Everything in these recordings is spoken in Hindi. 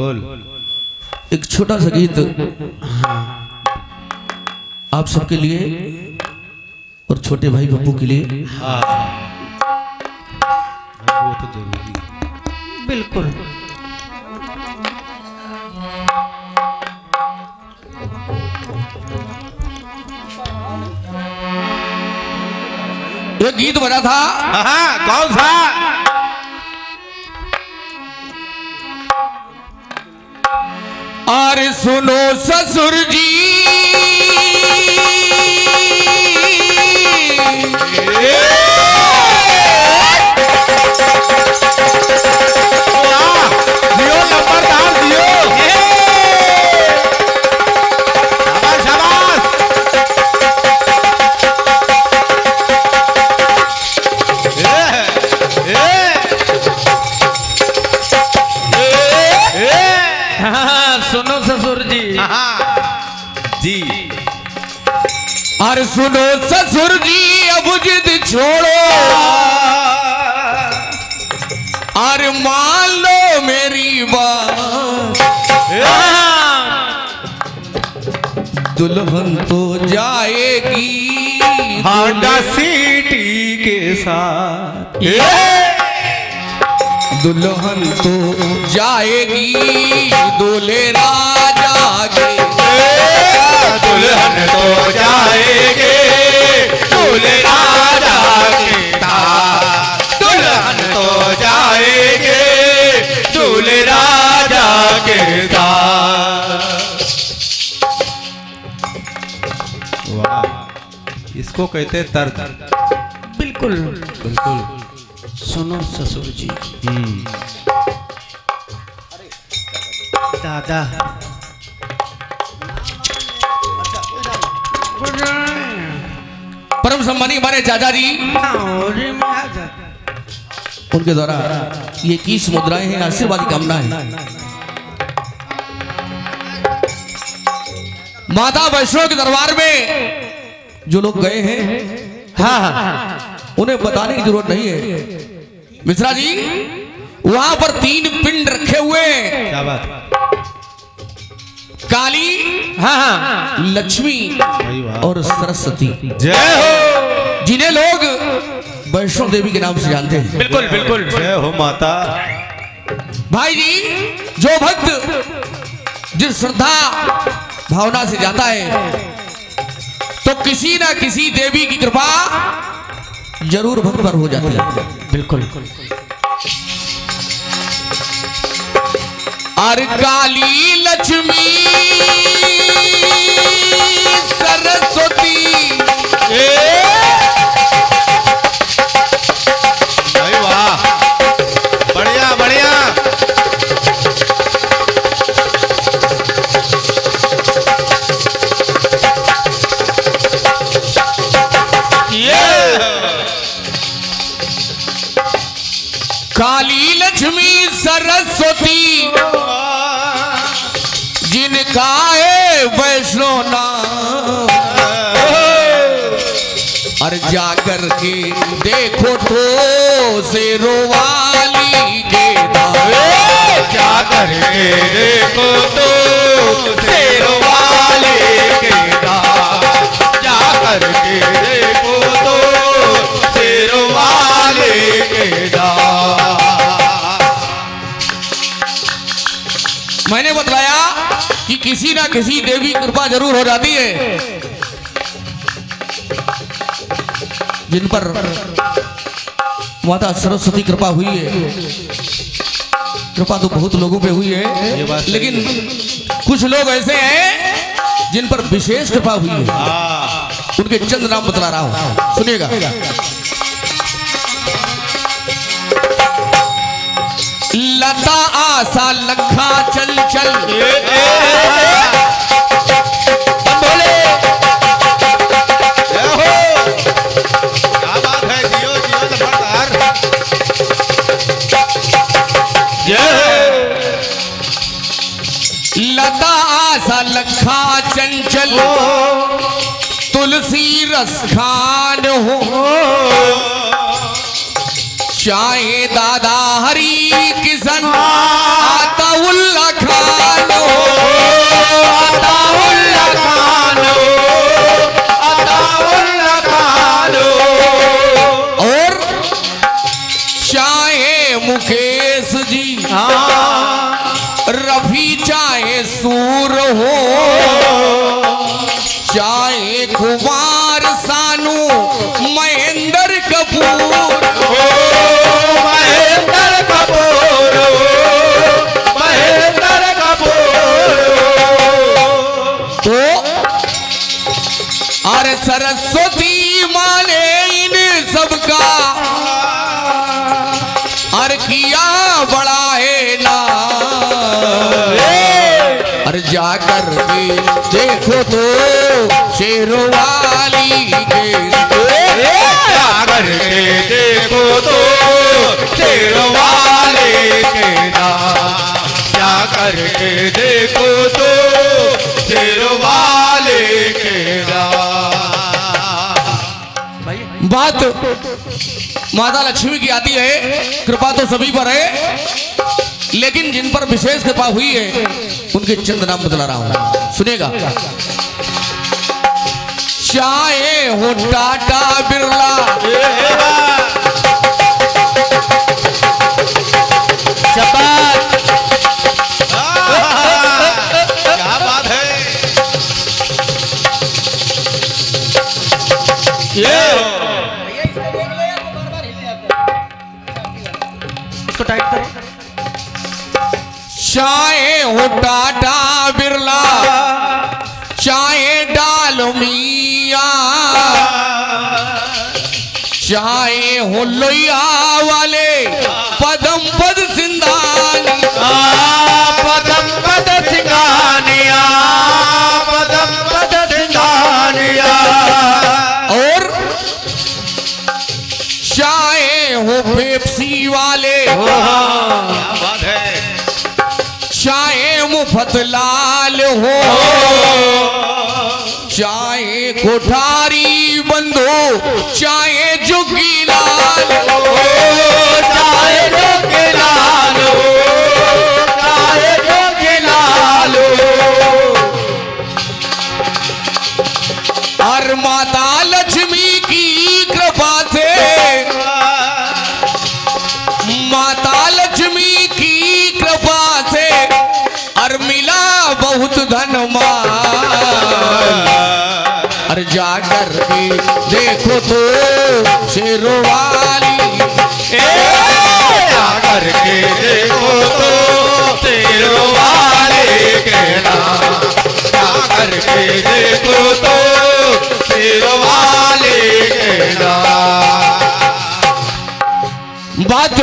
बोल एक छोटा सा गीत आप सबके लिए और छोटे भाई पप्पू के लिए। हाँ वो तो जरूरी बिल्कुल। एक गीत बना था। हाँ कौन सा? अरे सुनो ससुर जी और सुनो ससुर जी अब जिद छोड़ो और मान लो मेरी बात। दुल्हन तो जाएगी हांडा सिटी के साथ। दुल्हन तो जाएगी दूल्हे राजा के। दुल्हन तो जाएगी दूल्हे राजा के साथ। दुल्हन तो जाएगी दूल्हे राजा के साथ। वाह इसको कहते तर बिल्कुल बिल्कुल। सुनो ससुर जी दादा परम सम्मानी हमारे चाचा जी उनके द्वारा ये 21 मुद्राएं हैं आशीर्वाद की कामना है। माता वैष्णो के दरबार में जो लोग गए हैं हाँ उन्हें बताने की जरूरत नहीं है। मिश्रा जी वहां पर 3 पिंड रखे हुए काली हाँ लक्ष्मी और सरस्वती जय हो जिन्हें लोग वैष्णो देवी के नाम से जानते हैं। बिल्कुल बिल्कुल जय हो माता। भाई जी जो भक्त जिस श्रद्धा भावना से जाता है तो किसी ना किसी देवी की कृपा जरूर भक्त पर हो जाती है। बिल्कुल अरे काली लक्ष्मी सरस्वती भाई वाह बढ़िया बढ़िया। काली लक्ष्मी सरस्वती जिनका है वैष्णो नाम। अरे जाकर के देखो तो शेरोवाली के दावे। जाकर के देखो तो शेरोवाली के दावे। जाकर के देखो तो शेरोवाली के दावे। मैंने बताया कि किसी ना किसी देवी कृपा जरूर हो जाती है जिन पर माता सरस्वती कृपा हुई है। कृपा तो बहुत लोगों पे हुई है लेकिन कुछ लोग ऐसे हैं जिन पर विशेष कृपा हुई है। उनके चंद नाम बतला रहा हूं सुनिएगा। लता आशा लखा चल चल बोले क्या बात है जियो जियो जबरदार। लता आशा लखा चंचल तुलसी रस खान हो चाहे दादा हरी किसन आता उल्ला खा कर दे, देखो तो शेरों वाली कर दे, देखो तो शेरों वाले केदा क्या करके, देखो तो शेरों वाले केदा। बात माता लक्ष्मी की आती है, कृपा तो सभी पर है, लेकिन जिन पर विशेष कृपा हुई है उनके चंद नाम बतला रहा हूं, सुनेगा। चाहे हो टाटा बिरला, क्या बात है, ये चाहे हो टाटा बिरला, चाहे डाल मिया, चाहे हो लोहिया वाले पदम पद सिंधानिया, पदम पद सिंधानिया, पदम पद सिंधानिया, और चाहे हो पेप्सी वाले मुफतलाल हो, चाहे कोठारी बंदो, चाहे जुगीलाल हो, चाहे जुगीलाल हो, चाहे जुगीलाल हो। और माता लक्ष्मी की कृपा से, माता लक्ष्मी की कृपा से मिला बहुत धन माल, अरे जाकर के देखो तो शेरों वाली, जाकर के देखो तो शेरों वाले कहना, जाकर के देखो तो शेरों वाले कहना। बात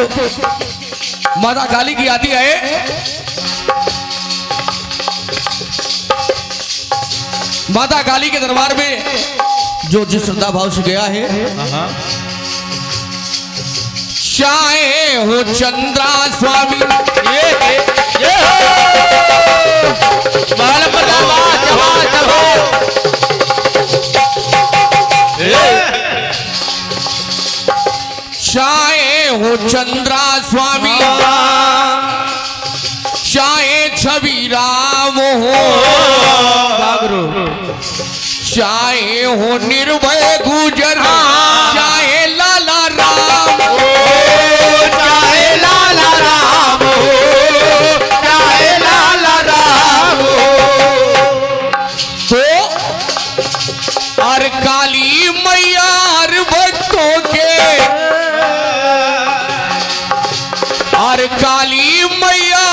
माता काली की आती है, माता काली के दरबार में जो जिस श्रद्धा भाव से गया है, चाहे हो चंद्रा स्वामी, चाहे हो चंद्रा स्वामी, चाहे छवि राम हो, चाहे हो निर्भय गुजर, चाहे लाला राम हो, चाहे लाला राम हो, चाहे लाला राम हो। तो और काली मैया भक्तों के, और काली मैया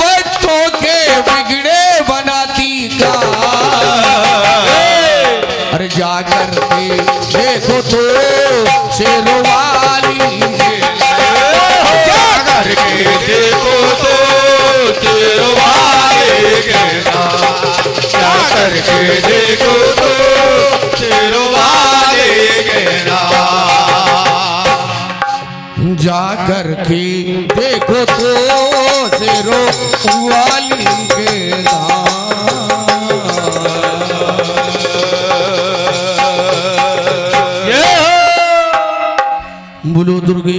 भक्तों के बिगड़े बनाती का, जाकर के देखो तो शेरों वाली, जाकर के देखो तो शेरों वाले कहना, जाकर के देखो तो शेरों वाले कहना, जाकर के देखो तो शेरों वाली कहना। बोलो दुर्गे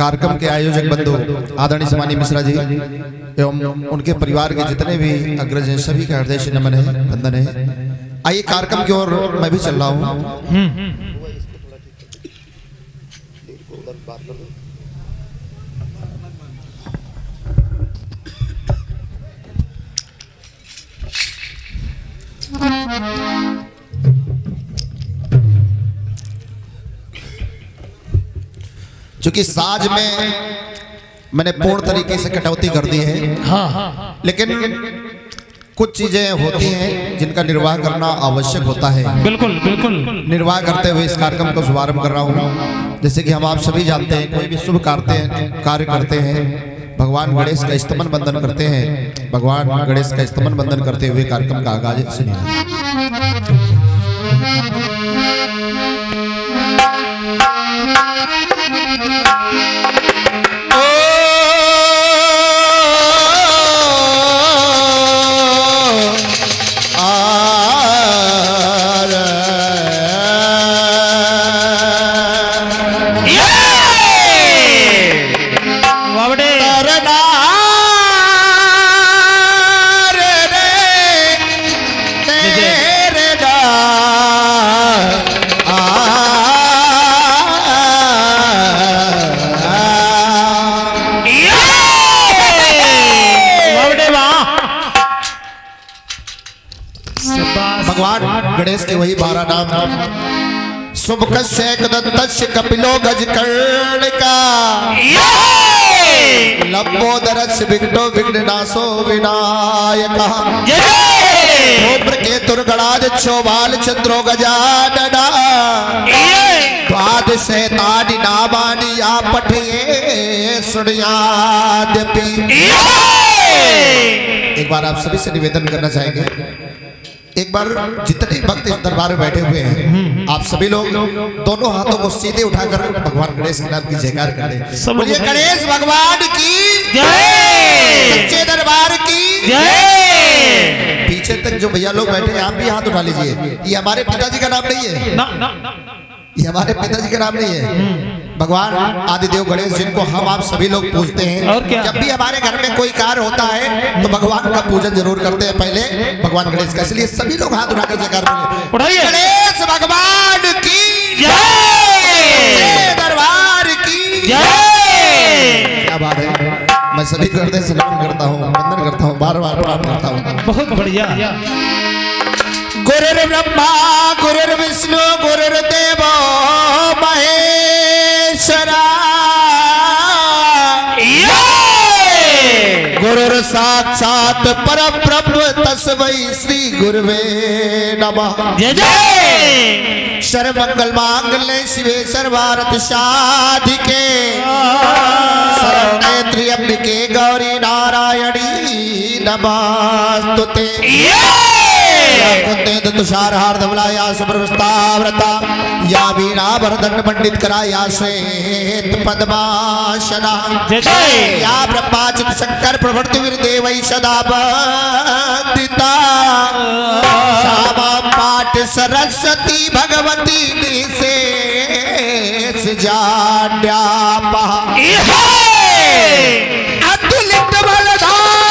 कार्यक्रम के आयोजक बंधु आदरणीय समानी मिश्रा जी एवं उनके परिवार के जितने भी अग्रज हैं सभी का हृदय से नमन है, वंदन है। आइए कार्यक्रम की ओर मैं भी चल रहा हूँ। चूंकि साज में मैंने पूर्ण तरीके से कटौती कर दी है, हाँ, लेकिन कुछ चीजें होती हैं जिनका निर्वाह करना आवश्यक होता है। बिल्कुल बिल्कुल निर्वाह करते हुए इस कार्यक्रम को शुभारंभ कर रहा हूँ। जैसे कि हम आप सभी जानते हैं कोई भी शुभ कार्य करते हैं भगवान गणेश का स्तमन बंदन करते हैं। भगवान गणेश का स्तमन बंदन करते हुए कार्यक्रम का आगाज गणेश के वही 12 नाम शुभ कश्यक दत्तस्य कपिलो गजकर्ण का लंबोदरस्य विघ्नो विघ्ननाशो विनायका के तुर्गणाज चौबाल चंद्रो गजानना द्वाद शैतानि नामानि या पठये सुनयाद्यपि। एक बार आप सभी से निवेदन करना चाहेंगे, एक बार जितने भक्त इस दरबार में बैठे हुए हैं आप सभी लोग दोनों हाथों को सीधे उठाकर भगवान गणेश के नाम की जयकार कर दें। बोलिए गणेश भगवान की जय, सच्चे दरबार की जय। पीछे तक जो भैया लोग बैठे हैं आप भी हाथ उठा लीजिए। ये हमारे पिताजी का नाम नहीं है, ये हमारे पिताजी का नाम नहीं है। भगवान आदिदेव गणेश जिनको हम आप सभी लोग पूजते हैं, और क्या? जब भी हमारे घर में कोई कार्य होता है तो भगवान का पूजन जरूर करते हैं पहले भगवान गणेश का, इसलिए सभी लोग हाथ उठाकर जयकार उठाइए गणेश भगवान की जय, दरबार की जय। क्या बात है, मैं सभी को हृदय से नमन करता हूँ, वंदन करता हूँ, बार बार प्रणाम करता हूँ। बहुत बढ़िया। गुरुर् ब्रह्मा गुरुर् विष्णु गुरुर्देव महेश्वरा गुरुर् साक्षात् परब्रह्म तस्मै श्री गुरवे नमः। सर्वमंगल मांगल्ये शिवे सर्वार्थ साधिके शरण्ये त्र्यंबके गौरी नारायणी नमोस्तुते। तुषार हार धवला या सुप्रस्ताव्रता या वीणा वरदंड पंडित करा या श्वेत पद्मासना या ब्रह्माच्युत शंकर प्रवर्ति वीरदेव सदा वंदिता श्यामा पाठ सरस्वती भगवती निशेष जाड्यापा अतुलित बलधाम।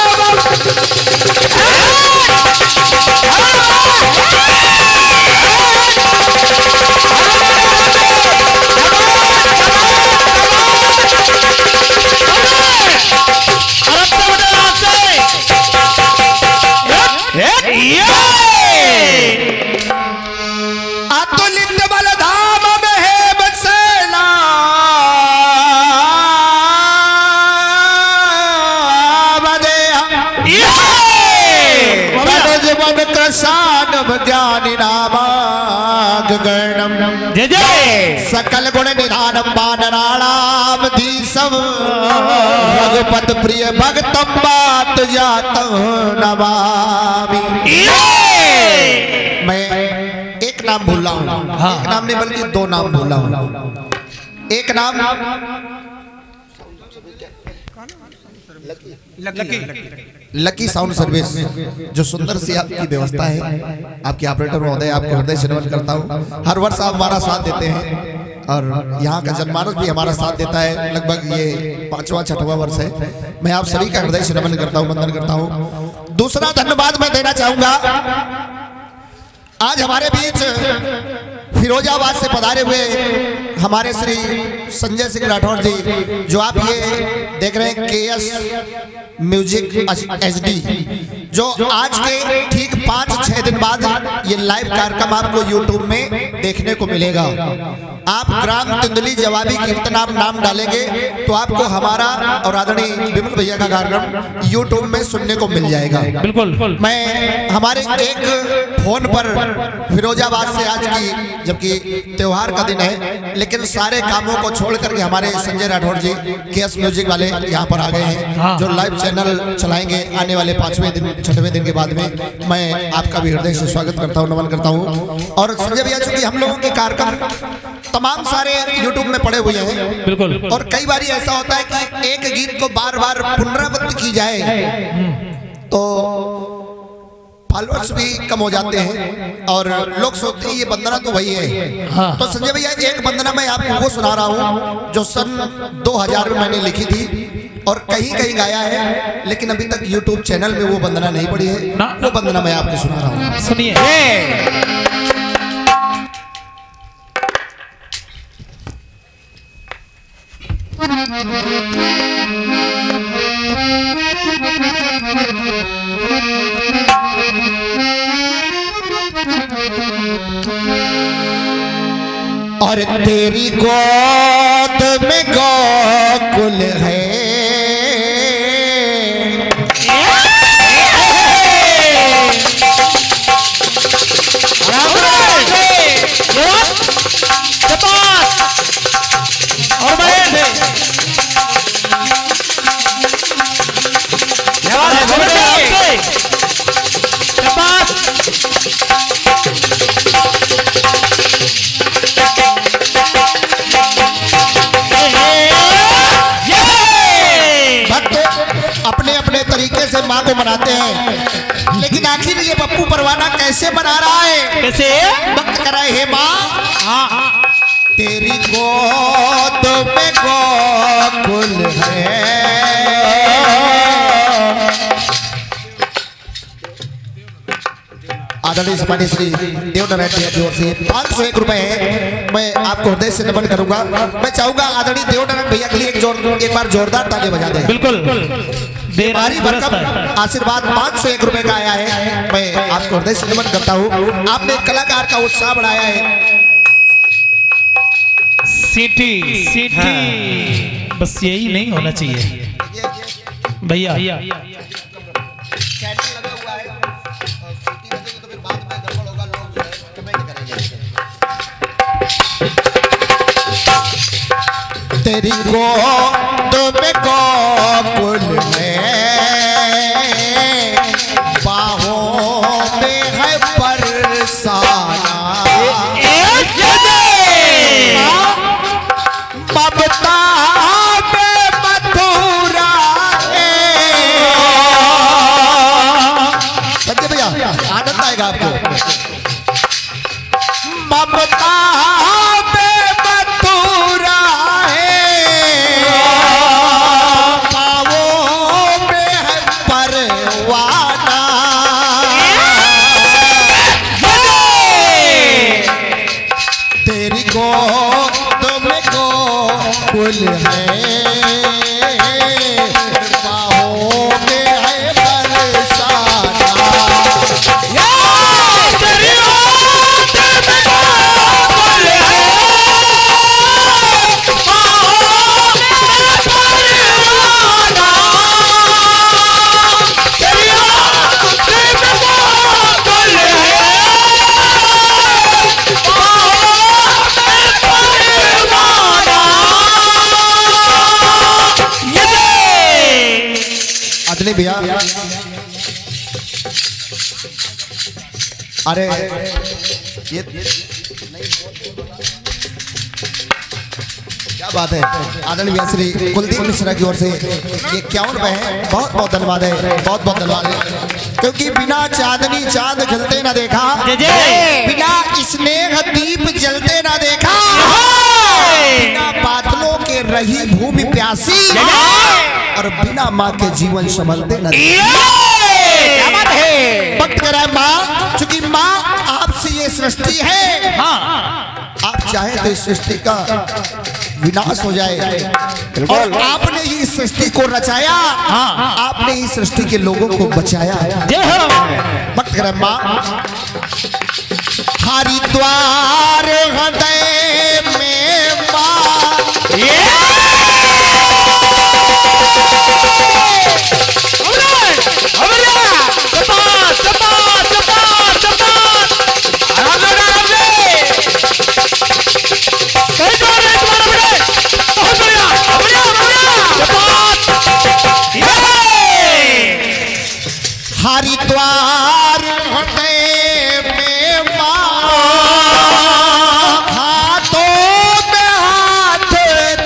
अतुलित बलधाम में है बसेला कृषान ज्ञानी नामागणम सकल गुण निधानम बानराणाम धीशम रघुपत प्रिय भक्तम बात जाता नमामि। मैं एक नाम भूल रहा हूँ, एक नाम नहीं बल्कि दो नाम भूल रहा हूँ। एक नाम लकी साउंड सर्विस जो सुंदर सी आपकी व्यवस्था है, आपके ऑपरेटर महोदय आपको हृदय से नमन करता हूँ। हर वर्ष आप हमारा साथ देते हैं, और यहाँ का जनमानस भी हमारा साथ देता है। लगभग ये पांचवा छठवा वर्ष है। मैं आप सभी का हृदय से नमन करता हूँ, वंदन करता हूँ। दूसरा धन्यवाद मैं देना चाहूंगा, आज हमारे बीच फ़िरोज़ाबाद से पधारे हुए हमारे श्री संजय सिंह राठौर जी, जो आप ये देख रहे हैं KS म्यूजिक HD, जो आज के ठीक 5-6 दिन बाद ये लाइव कार्यक्रम आपको YouTube में देखने को मिलेगा। आप ग्राम तिंदली जवाबी कीर्तन आप नाम डालेंगे तो आपको हमारा और आदरणीय विमल भैया का कार्यक्रम YouTube में सुनने को मिल जाएगा। बिल्कुल मैं हमारे एक फोन पर फ़िरोज़ाबाद से आज की, जबकि त्योहार का दिन है, लेकिन सारे कामों को छोड़ करके हमारे संजय राठौर जी KS म्यूजिक वाले यहाँ पर आ गए हैं, जो लाइव चैनल चलाएंगे आने वाले 5वें दिन 6वें दिन के बाद में। मैं आपका भी हृदय से स्वागत करता हूँ, नमन करता हूँ। और संजय भैया, चूंकि हम लोगों के कार्यक्रम तमाम सारे YouTube में पड़े हुए हैं, बिल्कुल, और कई बार ऐसा होता है कि एक गीत को बार-बार पुनरावृत्ति की जाए तो फॉलोअर्स भी कम हो जाते हैं और लोग सोचते हैं ये वंदना तो वही है। हाँ। तो संजय भैया, एक वंदना मैं आपको वो सुना रहा हूँ जो सन 2000 में मैंने लिखी थी और कहीं कहीं गाया है, लेकिन अभी तक YouTube चैनल में वो वंदना नहीं पड़ी है। वो वंदना मैं आपको सुना रहा हूँ, सुनिए। और तेरी गोद में गोकुल है, माँ को मनाते हैं, लेकिन आखिर ये पप्पू परवाना कैसे मना रहा है, कैसे वक्त कराए हे माँ। हाँ। तेरी गोद में गोकुल है। आदरणीय समानी श्री देवनारायण भैया की ओर से 501 रुपए है। मैं आपको हृदय से नमन करूंगा। मैं चाहूंगा आदरणीय देवनारायण भैया के लिए एक बार जोरदार ताली बजा दें। बिल्कुल, भारी भरकम आशीर्वाद 501 रुपए का आया है। मैं आपको हृदय से नमन करता हूँ। आपने कलाकार का उत्साह बढ़ाया है। सिटी सिटी, हाँ। बस यही नहीं होना चाहिए भैया, तेरी गोद में गोकुल है, बाहों में है बरसाना, ममता में मथुरा है। संजय भैया, आनंद आएगा आपको। ममता भैया, अरे ये क्या बात है। आदरणीय भैया श्री कुलदीप मिश्रा की ओर से ये 51 रुपए है। बहुत बहुत धन्यवाद है, बहुत बहुत धन्यवाद है, क्योंकि बिना चांदनी चांद खिलते ना देखा, बिना स्नेह दीप जलते ना देखा। और बिना माँ के जीवन संभलते न वक्त कराए माँ, चूंकि माँ आपसे ये सृष्टि है। आप चाहे तो इस सृष्टि का विनाश हो जाए और आपने ही इस सृष्टि को रचाया, आपने ही सृष्टि के लोगों को बचाया। वक्त कराए माँ, हरिद्वार हृदय में माँ हरिद्वार हृदय में माँ, हाथों में हाथ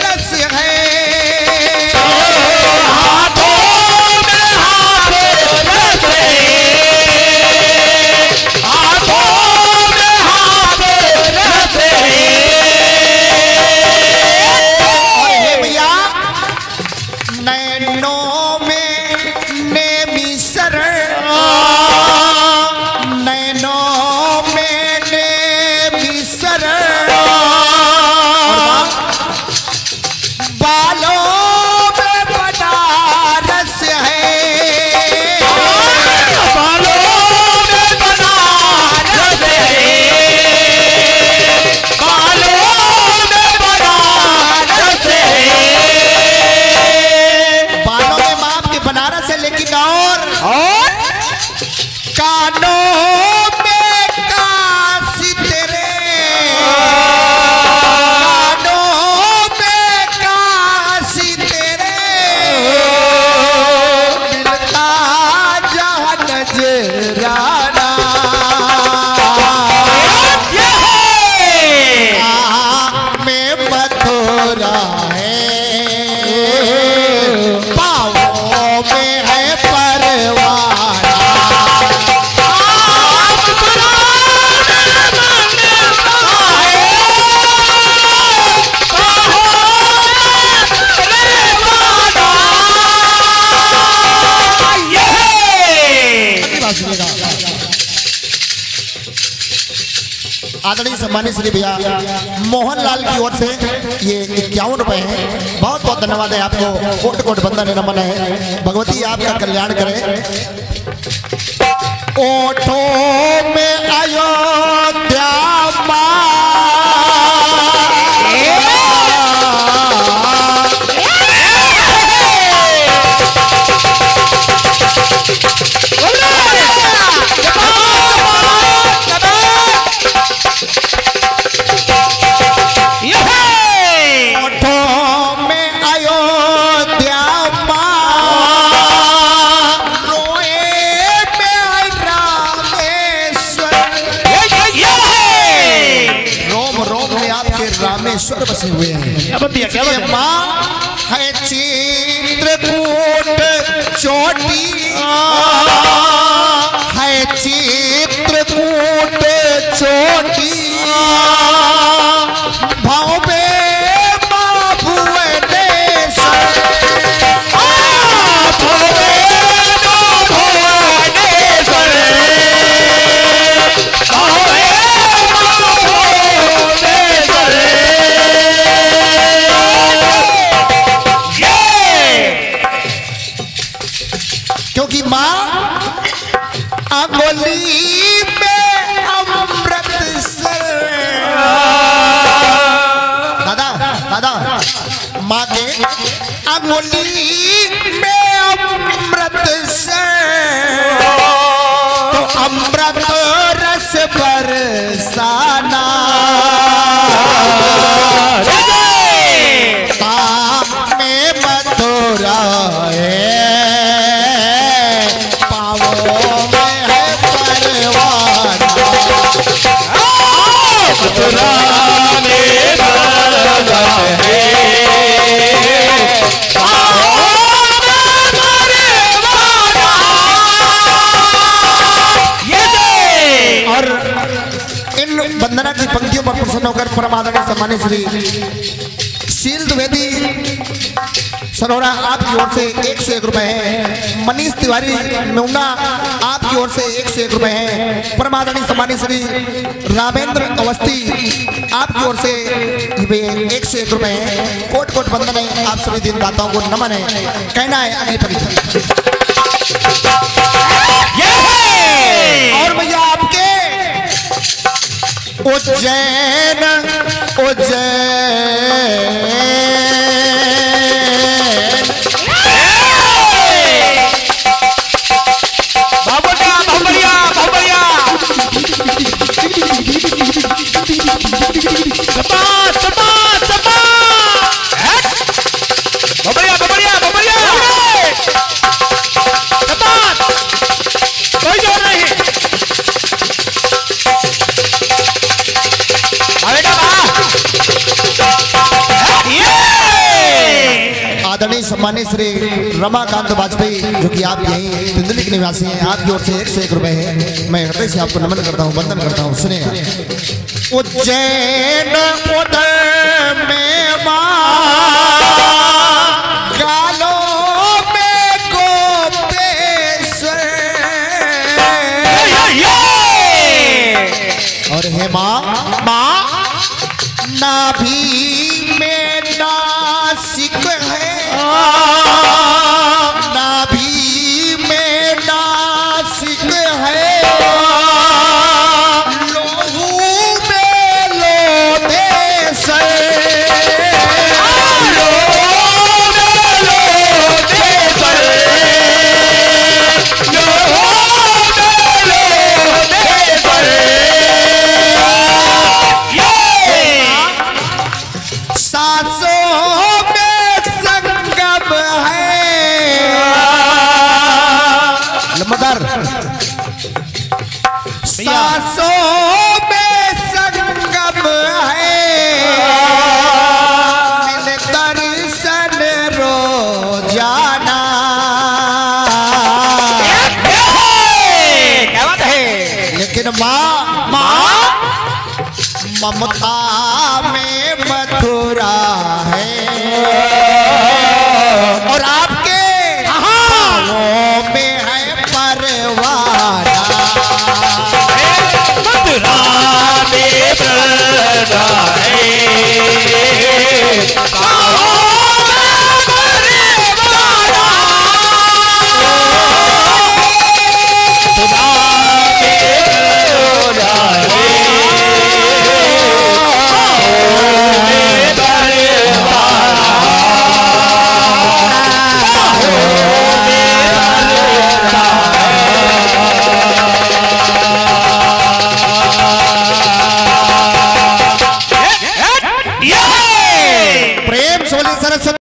दस है, हाथों में हाथ दस है, हाथों में हाथ दस है। भैया नैनों में नेमी शरण, आदरणीय सम्मानित श्री भैया मोहन लाल की ओर से ये 51 रुपए है। बहुत बहुत धन्यवाद है आपको, कोट कोट बंधन नमन है, भगवती आपका कल्याण करे। ओठों में अयोध्या रामेश्वर बसे हुए हैं। क्या माँ है चित्रकूट चोटी, है चित्रकूट चोटी भावे अंगुली में अमृत से तो अमृत रस बरसाना, पाप में मथुरा है, पापों में है परवाना। और इन वंदना की पंक्तियों पर प्रसन्न होकर परमात्मा सम्मानित श्री शील द्विवेदी सरोरा आपकी ओर से 101 रुपए है। मनीष तिवारी मेहुना आपकी ओर से 101 रुपए है। परमादानी सम्मानित श्री रामेंद्र अवस्थी आपकी ओर से 101 रुपए है। कोट बंधन है, आप सभी दाताओं को नमन है। कहना है अगले परिचय और भैया आपके उज्जैन बाबुलिया बाबुलिया बाबुलिया सपा सपा सपा बाबुलिया बाबुलिया बाबुलिया सपा कोई जोर नहीं आदरणीय सम्मानित श्री रमाकांत वाजपेयी जो कि आप यही तिंदली के निवासी हैं, आपकी ओर से 101 रुपए है। मैं हृदय से आपको नमन करता हूँ, वंदन करता हूँ। सुने उज्जैन उधर में माँ कालो में गोपेश्वर और हे माँ माँ नाभी में नासिक है, नाभी में नासिक है, लोहू में लोदेश ममता में